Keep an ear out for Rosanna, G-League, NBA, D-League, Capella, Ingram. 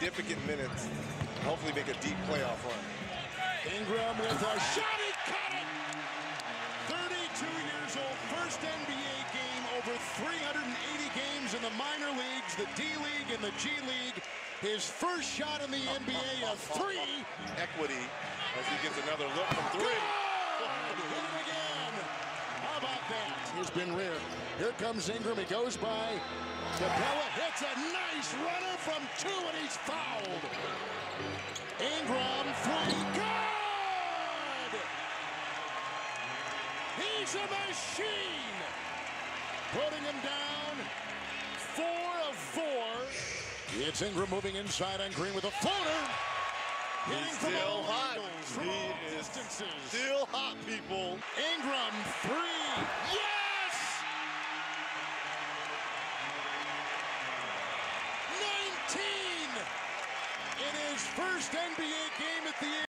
significant minutes and hopefully make a deep playoff run. Ingram with a shot, he caught it! 32 years old, first NBA game, over 380 games in the minor leagues, the D-League and the G-League. His first shot in the NBA, a three. Equity as he gets another look from three. Good again. How about that? He's been rare. Here comes Ingram. He goes by Capella. Hits a nice runner from two, and he's fouled. Ingram three. Good. He's a machine. Putting him down. 4 of 4. It's Ingram moving inside on Green with a floater. He's still hot. He is still hot, people. Ingram, three. Yes! 19 in his first NBA.